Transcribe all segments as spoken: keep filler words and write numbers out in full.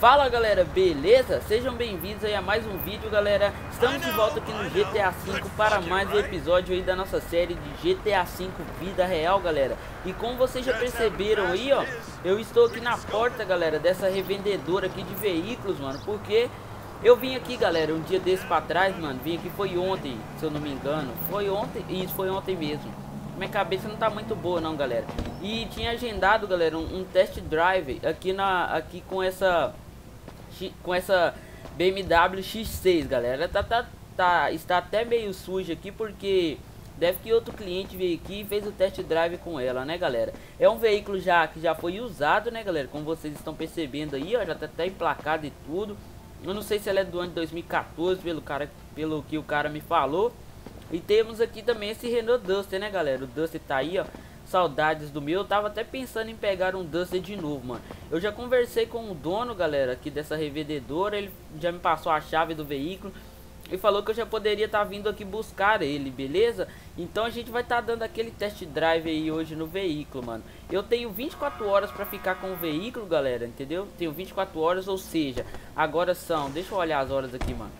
Fala galera, beleza? Sejam bem-vindos aí a mais um vídeo, galera. Estamos de volta aqui no GTA cinco para mais um episódio aí da nossa série de GTA cinco Vida Real, galera. E como vocês já perceberam aí, ó, eu estou aqui na porta, galera, dessa revendedora aqui de veículos, mano, porque eu vim aqui, galera, um dia desse pra trás, mano. Vim aqui, foi ontem, se eu não me engano. Foi ontem, isso, foi ontem mesmo. Minha cabeça não tá muito boa não, galera. E tinha agendado, galera, um, um test drive aqui, na, aqui com essa... com essa BMW X seis, galera. Tá, tá, tá, está até meio suja aqui porque deve que outro cliente veio aqui e fez o test drive com ela, né, galera? É um veículo já que já foi usado, né, galera? Como vocês estão percebendo aí, ó, já tá até emplacado e tudo. Eu não sei se ela é do ano de dois mil e quatorze, pelo, cara, pelo que o cara me falou. E temos aqui também esse Renault Duster, né, galera? O Duster tá aí, ó. Saudades do meu, eu tava até pensando em pegar um Duster de novo, mano. Eu já conversei com o dono, galera, aqui dessa revendedora. Ele já me passou a chave do veículo e falou que eu já poderia estar tá vindo aqui buscar ele, beleza? Então a gente vai estar tá dando aquele test drive aí hoje no veículo, mano. Eu tenho vinte e quatro horas pra ficar com o veículo, galera, entendeu? Tenho vinte e quatro horas, ou seja, agora são... Deixa eu olhar as horas aqui, mano.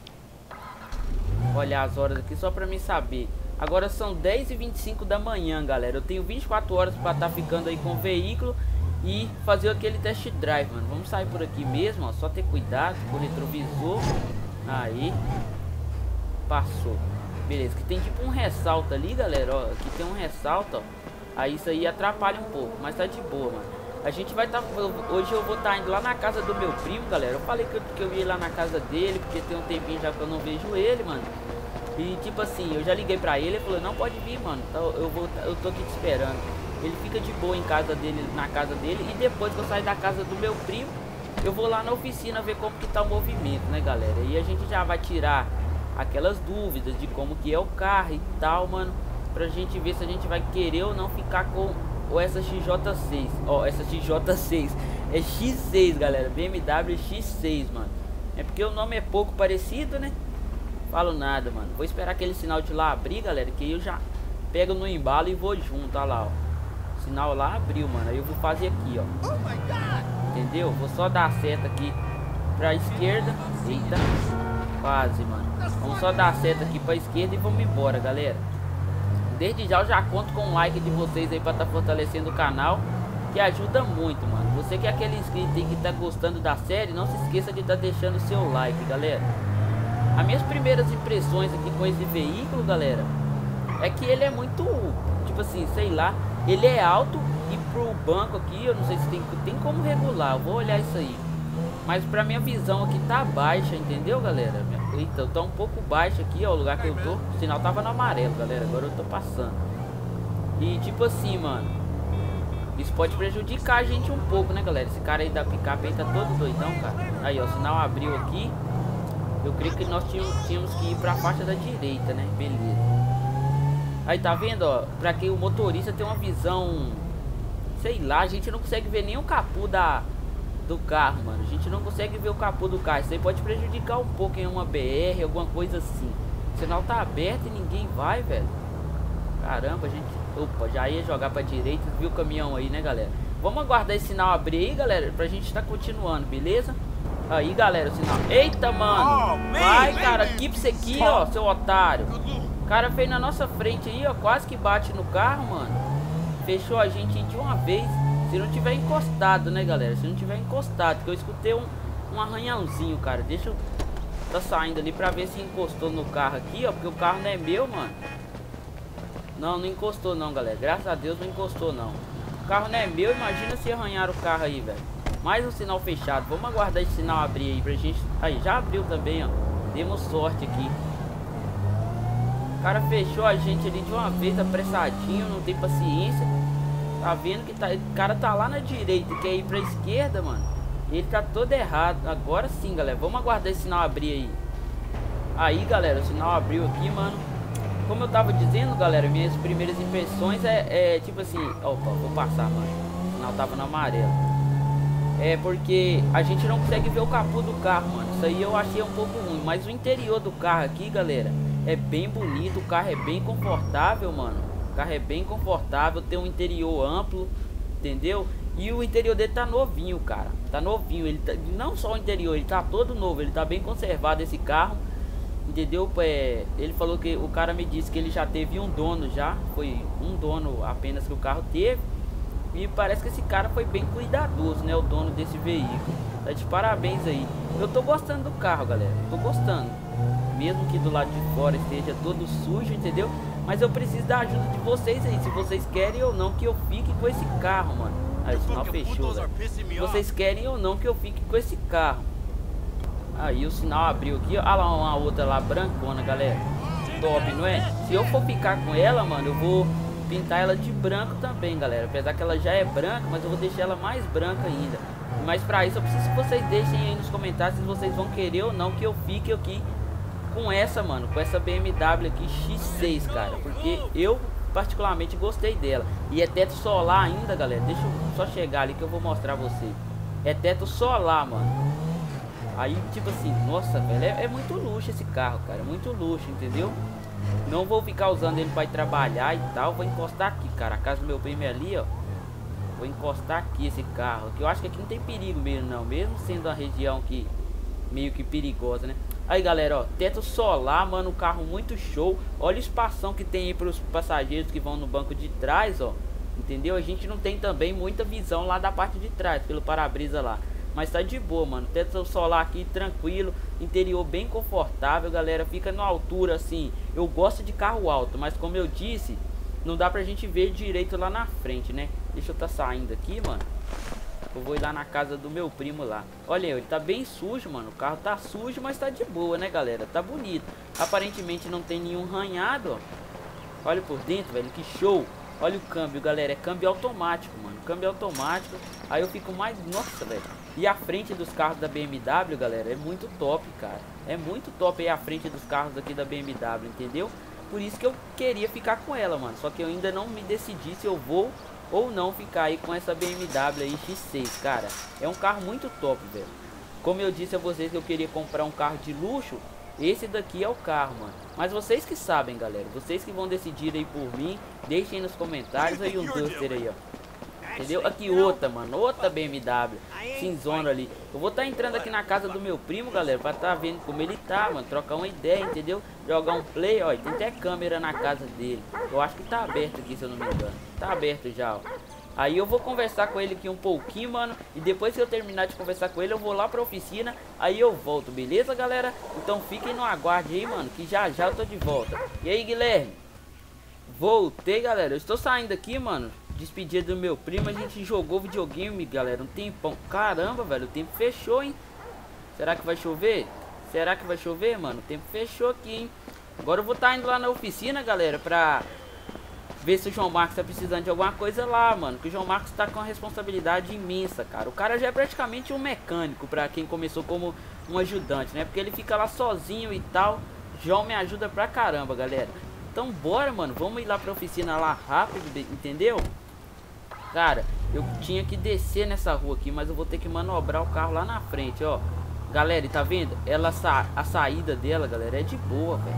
Olhar as horas aqui só pra mim saber. Agora são dez e vinte e cinco da manhã, galera. Eu tenho vinte e quatro horas para estar tá ficando aí com o veículo e fazer aquele test drive, mano. Vamos sair por aqui mesmo, ó. Só ter cuidado com o retrovisor. Aí. Passou. Beleza, que tem tipo um ressalto ali, galera, ó. Aqui tem um ressalto, ó. Aí isso aí atrapalha um pouco, mas tá de boa, mano. A gente vai estar... Tá... Hoje eu vou estar tá indo lá na casa do meu primo, galera. Eu falei que eu, que eu ia ir lá na casa dele, porque tem um tempinho já que eu não vejo ele, mano. E tipo assim, eu já liguei pra ele, ele falou, não pode vir, mano, eu, vou, eu tô aqui te esperando. Ele fica de boa em casa dele, na casa dele, e depois que eu sair da casa do meu primo, eu vou lá na oficina ver como que tá o movimento, né, galera? E a gente já vai tirar aquelas dúvidas de como que é o carro e tal, mano, pra gente ver se a gente vai querer ou não ficar com ou essa X J seis. Ó, essa X J seis, é X seis, galera, BMW X seis, mano. É porque o nome é pouco parecido, né? Falo nada, mano. Vou esperar aquele sinal de lá abrir, galera, que eu já pego no embalo e vou junto, olha lá, ó. Sinal lá abriu, mano. Aí eu vou fazer aqui, ó. Oh my God! Entendeu? Vou só dar a seta aqui pra esquerda. Eita. Quase, mano. Vamos só dar a seta aqui pra esquerda e vamos embora, galera. Desde já eu já conto com o like de vocês aí pra tá fortalecendo o canal, que ajuda muito, mano. Você que é aquele inscrito aí que tá gostando da série, não se esqueça de tá deixando o seu like, galera. As minhas primeiras impressões aqui com esse veículo, galera, é que ele é muito, tipo assim, sei lá, ele é alto e pro banco aqui, eu não sei se tem, tem como regular, eu vou olhar isso aí. Mas pra minha visão aqui tá baixa, entendeu, galera? Então tá um pouco baixa aqui, ó, o lugar que eu tô, o sinal tava no amarelo, galera, agora eu tô passando. E tipo assim, mano, isso pode prejudicar a gente um pouco, né, galera? Esse cara aí da picape aí tá todo doidão, cara. Aí, ó, o sinal abriu aqui. Eu creio que nós tínhamos, tínhamos que ir pra faixa da direita, né? Beleza. Aí tá vendo, ó, pra quem o motorista tem uma visão, sei lá, a gente não consegue ver nem o capô da, do carro, mano. A gente não consegue ver o capô do carro. Isso aí pode prejudicar um pouco em uma B R, alguma coisa assim. O sinal tá aberto e ninguém vai, velho. Caramba, a gente... Opa, já ia jogar pra direita, viu o caminhão aí, né, galera? Vamos aguardar esse sinal abrir aí, galera, pra gente tá continuando, beleza? Aí, galera, o sinal. Eita, mano. Vai, cara, keep isso aqui, ó, seu otário. O cara fez na nossa frente aí, ó. Quase que bate no carro, mano. Fechou a gente de uma vez. Se não tiver encostado, né, galera? Se não tiver encostado, porque eu escutei um, um arranhãozinho, cara. Deixa eu... Tá saindo ali pra ver se encostou no carro aqui, ó. Porque o carro não é meu, mano. Não, não encostou não, galera. Graças a Deus não encostou não. O carro não é meu, imagina se arranhar o carro aí, velho. Mais um sinal fechado. Vamos aguardar esse sinal abrir aí pra gente... Aí, já abriu também, ó. Demos sorte aqui. O cara fechou a gente ali de uma vez, apressadinho. Não tem paciência. Tá vendo que tá... o cara tá lá na direita, quer ir pra esquerda, mano. Ele tá todo errado. Agora sim, galera. Vamos aguardar esse sinal abrir aí. Aí, galera, o sinal abriu aqui, mano. Como eu tava dizendo, galera, minhas primeiras impressões é, é tipo assim... Opa, vou passar, mano. O sinal tava no amarelo. É porque a gente não consegue ver o capô do carro, mano. isso aí eu achei um pouco ruim. Mas o interior do carro aqui, galera, é bem bonito. O carro é bem confortável, mano. O carro é bem confortável, tem um interior amplo, entendeu? E o interior dele tá novinho, cara. Tá novinho. Ele tá... Não só o interior, ele tá todo novo. Ele tá bem conservado esse carro, entendeu? É... Ele falou que... O cara me disse que ele já teve um dono já. Foi um dono apenas que o carro teve. E parece que esse cara foi bem cuidadoso, né? O dono desse veículo. Tá de parabéns aí. Eu tô gostando do carro, galera. Tô gostando. Mesmo que do lado de fora esteja todo sujo, entendeu? Mas eu preciso da ajuda de vocês aí. Se vocês querem ou não que eu fique com esse carro, mano. Aí o sinal fechou, velho. Vocês querem ou não que eu fique com esse carro? Aí o sinal abriu aqui. Olha lá uma outra lá, brancona, galera. Top, não é? Se eu for ficar com ela, mano, eu vou pintar ela de branco também, galera. Apesar que ela já é branca, mas eu vou deixar ela mais branca ainda. Mas pra isso eu preciso que vocês deixem aí nos comentários se vocês vão querer ou não que eu fique aqui com essa, mano, com essa B M W aqui X seis, cara, porque eu particularmente gostei dela. E é teto solar ainda, galera. Deixa eu só chegar ali que eu vou mostrar vocês. É teto solar, mano. Aí, tipo assim, nossa, velho, é, é muito luxo esse carro, cara. É muito luxo, entendeu? Não vou ficar usando ele para ir trabalhar e tal. Vou encostar aqui, cara. A casa do meu primo é ali, ó. Vou encostar aqui esse carro. Que eu acho que aqui não tem perigo mesmo, não. Mesmo sendo uma região que meio que perigosa, né? Aí, galera, ó. Teto solar, mano. Um carro muito show. Olha o espação que tem aí para os passageiros que vão no banco de trás, ó. Entendeu? A gente não tem também muita visão lá da parte de trás, pelo para-brisa lá. Mas tá de boa, mano. Teto solar aqui, tranquilo. Interior bem confortável, galera. Fica na altura, assim. Eu gosto de carro alto, mas como eu disse, não dá pra gente ver direito lá na frente, né? Deixa eu tá saindo aqui, mano. Eu vou ir lá na casa do meu primo lá. Olha, ele tá bem sujo, mano. O carro tá sujo, mas tá de boa, né, galera? Tá bonito. Aparentemente não tem nenhum ranhado, ó. Olha por dentro, velho. Que show. Olha o câmbio, galera. É câmbio automático, mano. Câmbio automático. Aí eu fico mais... Nossa, velho. E a frente dos carros da B M W, galera, é muito top, cara. É muito top aí a frente dos carros aqui da B M W, entendeu? Por isso que eu queria ficar com ela, mano. Só que eu ainda não me decidi se eu vou ou não ficar aí com essa B M W aí X seis, cara. É um carro muito top, velho. Como eu disse a vocês que eu queria comprar um carro de luxo, esse daqui é o carro, mano. Mas vocês que sabem, galera. Vocês que vão decidir aí por mim. Deixem aí nos comentários aí um Duster aí, ó. Entendeu? Aqui outra, mano. Outra B M W. Cinzona ali. Eu vou estar tá entrando aqui na casa do meu primo, galera. Pra estar tá vendo como ele tá, mano. Trocar uma ideia, entendeu? Jogar um play, ó. Tem até câmera na casa dele. Eu acho que tá aberto aqui, se eu não me engano. Tá aberto já, ó. Aí eu vou conversar com ele aqui um pouquinho, mano. E depois que eu terminar de conversar com ele, eu vou lá pra oficina. Aí eu volto, beleza, galera? Então fiquem no aguardo aí, mano. Que já já eu tô de volta. E aí, Guilherme? Voltei, galera. Eu estou saindo aqui, mano. Despedida do meu primo, a gente jogou videogame, galera, um tempão. Caramba, velho, o tempo fechou, hein? Será que vai chover? Será que vai chover, mano? O tempo fechou aqui, hein? Agora eu vou estar indo lá na oficina, galera, pra ver se o João Marcos tá precisando de alguma coisa lá, mano. Que o João Marcos tá com uma responsabilidade imensa, cara. O cara já é praticamente um mecânico, pra quem começou como um ajudante, né? Porque ele fica lá sozinho e tal. João me ajuda pra caramba, galera. Então bora, mano, vamos ir lá pra oficina lá rápido, entendeu? Cara, eu tinha que descer nessa rua aqui, mas eu vou ter que manobrar o carro lá na frente, ó. Galera, e tá vendo? Ela, a saída dela, galera, é de boa, velho.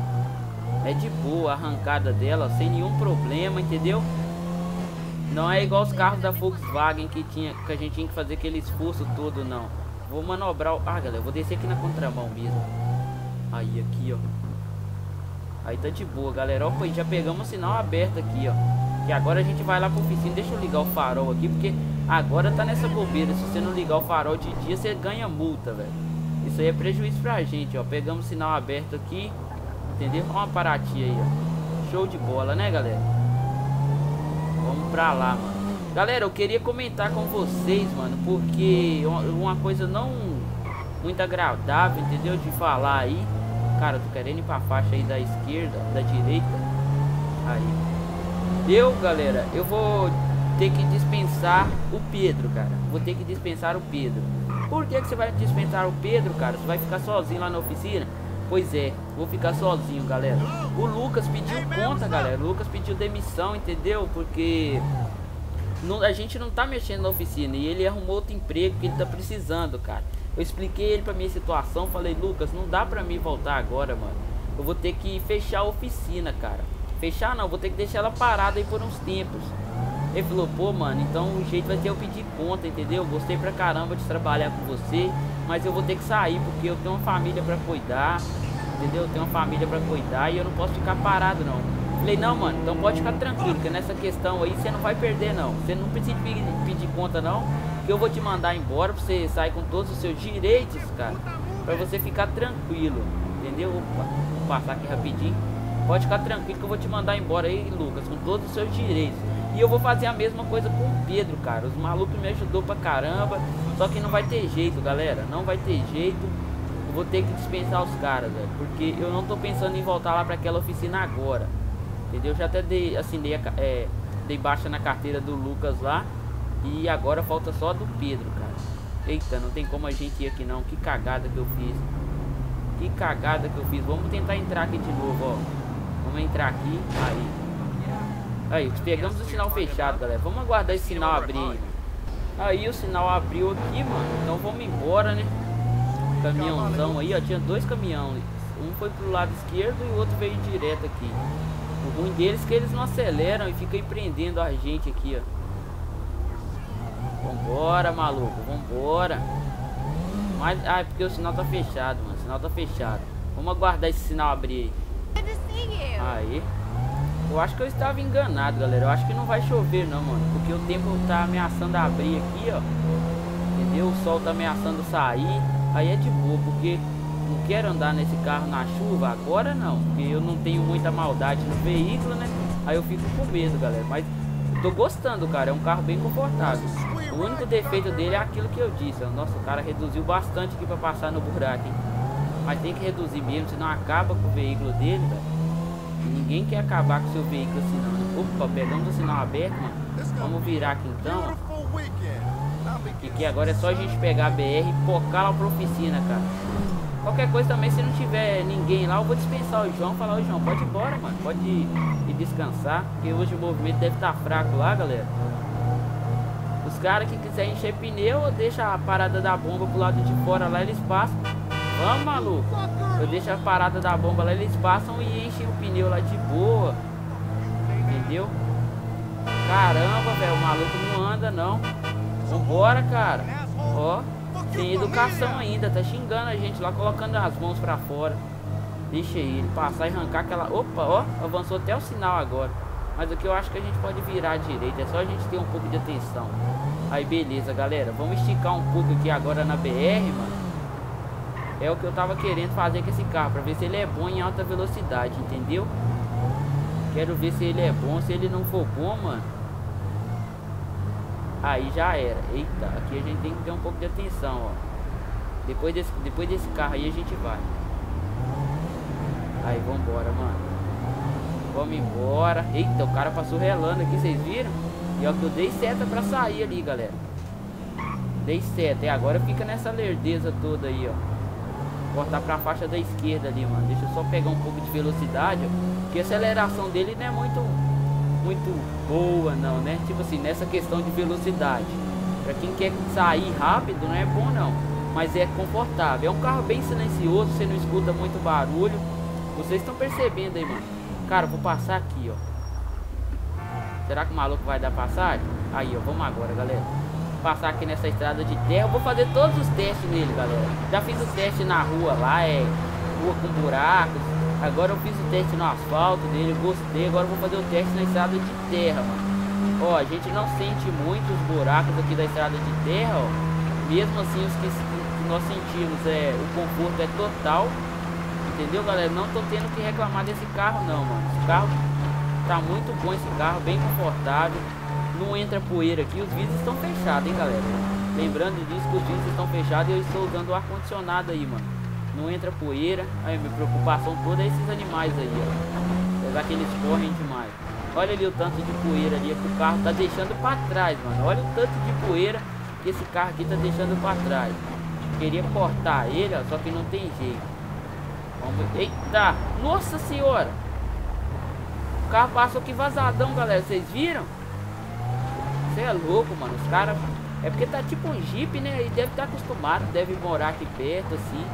É de boa a arrancada dela, sem nenhum problema, entendeu? Não é igual os carros da Volkswagen que, tinha, que a gente tinha que fazer aquele esforço todo, não. Vou manobrar o... Ah, galera, eu vou descer aqui na contramão mesmo. Aí, aqui, ó. Aí tá de boa, galera. Opa, já pegamos o sinal aberto aqui, ó. Que agora a gente vai lá pra oficina. Deixa eu ligar o farol aqui, porque agora tá nessa bobeira. Se você não ligar o farol de dia, você ganha multa, velho. Isso aí é prejuízo pra gente, ó. Pegamos o sinal aberto aqui, entendeu? Olha uma paratinha aí, ó. Show de bola, né, galera? Vamos pra lá, mano. Galera, eu queria comentar com vocês, mano, porque uma coisa não muito agradável, entendeu? De falar aí. Cara, eu tô querendo ir pra faixa aí da esquerda, da direita. Aí, eu, galera, eu vou ter que dispensar o Pedro, cara. Vou ter que dispensar o Pedro. Por que que você vai dispensar o Pedro, cara? Você vai ficar sozinho lá na oficina? Pois é, vou ficar sozinho, galera. O Lucas pediu conta, galera. O Lucas pediu demissão, entendeu? Porque não, a gente não tá mexendo na oficina. E ele arrumou outro emprego que ele tá precisando, cara. Eu expliquei ele pra minha situação, falei, Lucas, não dá pra mim voltar agora, mano. Eu vou ter que fechar a oficina, cara. Fechar não, vou ter que deixar ela parada aí por uns tempos. Ele falou, pô, mano, então o jeito vai ser eu pedir conta, entendeu? Gostei pra caramba de trabalhar com você, mas eu vou ter que sair porque eu tenho uma família pra cuidar, entendeu? Eu tenho uma família pra cuidar e eu não posso ficar parado, não. Falei, não, mano, então pode ficar tranquilo, que nessa questão aí você não vai perder, não. Você não precisa pedir, pedir conta, não, que eu vou te mandar embora pra você sair com todos os seus direitos, cara, pra você ficar tranquilo, entendeu? Opa, vou passar aqui rapidinho. Pode ficar tranquilo que eu vou te mandar embora aí, Lucas, com todos os seus direitos. E eu vou fazer a mesma coisa com o Pedro, cara. Os malucos me ajudou pra caramba. Só que não vai ter jeito, galera. Não vai ter jeito. Eu vou ter que dispensar os caras, velho. Porque eu não tô pensando em voltar lá pra aquela oficina agora. Entendeu? Eu já até dei, assinei, é, dei baixa na carteira do Lucas lá. E agora falta só a do Pedro, cara. Eita, não tem como a gente ir aqui não. Que cagada que eu fiz. Que cagada que eu fiz. Vamos tentar entrar aqui de novo, ó. Vamos entrar aqui, aí. Aí, pegamos o sinal fechado, galera. Vamos aguardar esse sinal abrir. Aí o sinal abriu aqui, mano. Então vamos embora, né? Caminhãozão aí, ó. Tinha dois caminhões. Um foi pro lado esquerdo e o outro veio direto aqui. O ruim deles é que eles não aceleram e ficam prendendo a gente aqui, ó. Vambora, maluco. Vambora. Mas, ah, é porque o sinal tá fechado, mano. O sinal tá fechado. Vamos aguardar esse sinal abrir aí. Aí, eu acho que eu estava enganado, galera. Eu acho que não vai chover não, mano, porque o tempo tá ameaçando abrir aqui, ó. Entendeu? O sol tá ameaçando sair. Aí é de boa, porque não quero andar nesse carro na chuva agora não, porque eu não tenho muita maldade no veículo, né? Aí eu fico com medo, galera. Mas eu tô gostando, cara. É um carro bem confortável. O único defeito dele é aquilo que eu disse. Nossa, o cara reduziu bastante aqui pra passar no buraco, hein? Mas tem que reduzir mesmo, senão acaba com o veículo dele, velho. Ninguém quer acabar com o seu veículo assim não, né? Opa, pegamos o sinal aberto, mano. Vamos virar aqui então, ó. E aqui agora é só a gente pegar a B R e focar lá pra oficina, cara. Qualquer coisa também, se não tiver ninguém lá, eu vou dispensar o João. Falar, ô João, pode ir embora, mano. Pode ir, ir descansar, porque hoje o movimento deve estar fraco lá, galera. Os caras que quiserem encher pneu, deixa a parada da bomba pro lado de fora lá, eles passam. Vamos, maluco. Eu deixo a parada da bomba lá, eles passam e enchem o pneu lá de boa. Entendeu? Caramba, velho, o maluco não anda não. Vambora, cara. Ó, sem educação ainda. Tá xingando a gente lá, colocando as mãos pra fora. Deixa ele passar e arrancar aquela... Opa, ó, avançou até o sinal agora. Mas aqui eu acho que a gente pode virar à direita. É só a gente ter um pouco de atenção. Aí, beleza, galera. Vamos esticar um pouco aqui agora na B R, mano. É o que eu tava querendo fazer com esse carro, pra ver se ele é bom em alta velocidade, entendeu? Quero ver se ele é bom. Se ele não for bom, mano, aí já era. Eita, aqui a gente tem que ter um pouco de atenção, ó. Depois desse, depois desse carro aí a gente vai. Aí, vambora, mano. Vamos embora. Eita, o cara passou relando aqui, vocês viram? E ó, que eu dei seta pra sair ali, galera. Dei seta, e agora fica nessa lerdeza toda aí, ó. Cortar pra faixa da esquerda ali, mano. Deixa eu só pegar um pouco de velocidade, ó, porque a aceleração dele não é muito muito boa não, né? Tipo assim, nessa questão de velocidade, pra quem quer sair rápido não é bom não, mas é confortável. É um carro bem silencioso, você não escuta muito barulho. Vocês estão percebendo aí, mano. Cara, vou passar aqui, ó. Será que o maluco vai dar passagem? Aí, ó, vamos agora, galera. Passar aqui nessa estrada de terra. Eu vou fazer todos os testes nele, galera. Já fiz o teste na rua lá, é rua com buracos. Agora eu fiz o teste no asfalto dele, gostei. Agora eu vou fazer o teste na estrada de terra, mano. Ó, a gente não sente muito os buracos aqui da estrada de terra, ó. Mesmo assim, os que, que nós sentimos, é, o conforto é total. Entendeu, galera? Não tô tendo que reclamar desse carro não, mano. Esse carro tá muito bom, esse carro, bem confortável. Não entra poeira aqui, os vidros estão fechados, hein, galera. Lembrando disso, que os vidros estão fechados e eu estou usando o ar-condicionado aí, mano. Não entra poeira. Aí, minha preocupação toda é esses animais aí, ó. Apesar que eles correm demais. Olha ali o tanto de poeira ali que o carro tá deixando pra trás, mano. Olha o tanto de poeira que esse carro aqui tá deixando pra trás. Queria cortar ele, ó, só que não tem jeito. Vamos... Eita! Nossa senhora! O carro passou aqui vazadão, galera. Vocês viram? Você é louco, mano. Os caras É porque tá tipo um Jeep, né? Ele deve estar acostumado, deve morar aqui perto, assim.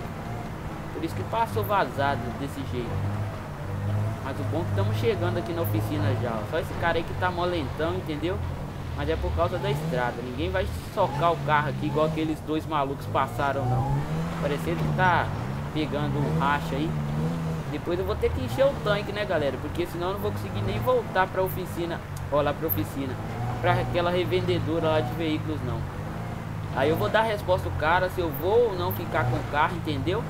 Por isso que passou vazado desse jeito. Mas o bom é que estamos chegando aqui na oficina já, ó. Só esse cara aí que tá molentão, entendeu? Mas é por causa da estrada. Ninguém vai socar o carro aqui igual aqueles dois malucos passaram, não. Parecendo que tá pegando um racha aí. Depois eu vou ter que encher o tanque, né, galera? Porque senão eu não vou conseguir nem voltar pra oficina. Ó, lá pra oficina. Pra aquela revendedora lá de veículos, não. Aí eu vou dar a resposta ao cara se eu vou ou não ficar com o carro, entendeu?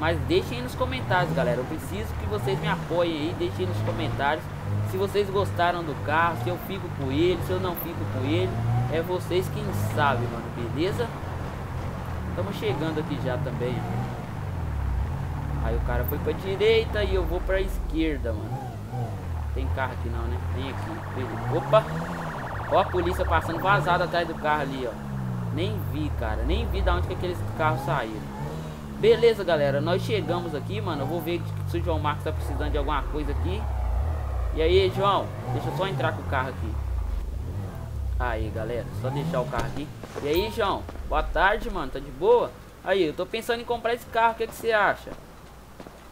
Mas deixem aí nos comentários, galera. Eu preciso que vocês me apoiem aí. Deixem nos comentários se vocês gostaram do carro, se eu fico com ele, se eu não fico com ele. É vocês quem sabe, mano. Beleza? Estamos chegando aqui já também. Aí o cara foi pra direita e eu vou pra esquerda, mano. Tem carro aqui não, né? Tem aqui. Opa! Ó a polícia passando vazada atrás do carro ali, ó. Nem vi, cara. Nem vi da onde que aqueles carros saíram. Beleza, galera, nós chegamos aqui, mano. Eu vou ver se o João Marcos tá precisando de alguma coisa aqui. E aí, João, deixa eu só entrar com o carro aqui. Aí, galera, só deixar o carro aqui. E aí, João, boa tarde, mano, tá de boa? Aí, eu tô pensando em comprar esse carro, o que, que você acha?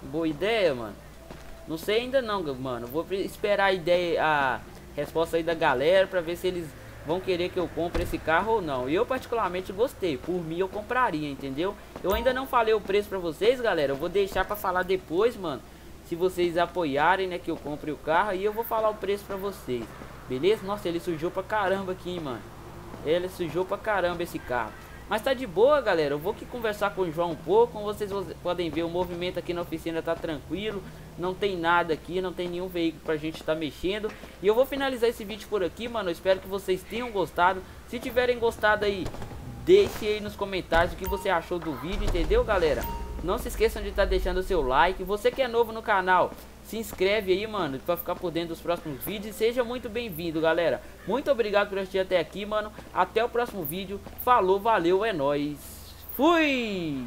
Boa ideia, mano. Não sei ainda não, mano. Vou esperar a ideia, a resposta aí da galera pra ver se eles vão querer que eu compre esse carro ou não. Eu particularmente gostei, por mim eu compraria, entendeu? Eu ainda não falei o preço pra vocês, galera. Eu vou deixar pra falar depois, mano. Se vocês apoiarem, né, que eu compre o carro, e eu vou falar o preço pra vocês. Beleza? Nossa, ele sujou pra caramba aqui, hein, mano. Ele sujou pra caramba esse carro. Mas tá de boa, galera. Eu vou aqui conversar com o João um pouco. Como vocês podem ver, o movimento aqui na oficina tá tranquilo. Não tem nada aqui, não tem nenhum veículo pra gente tá mexendo. E eu vou finalizar esse vídeo por aqui, mano. Eu espero que vocês tenham gostado. Se tiverem gostado aí, deixe aí nos comentários o que você achou do vídeo, entendeu, galera? Não se esqueçam de estar deixando o seu like. Você que é novo no canal, se inscreve aí, mano, pra ficar por dentro dos próximos vídeos. E seja muito bem-vindo, galera. Muito obrigado por assistir até aqui, mano. Até o próximo vídeo. Falou, valeu, é nóis. Fui!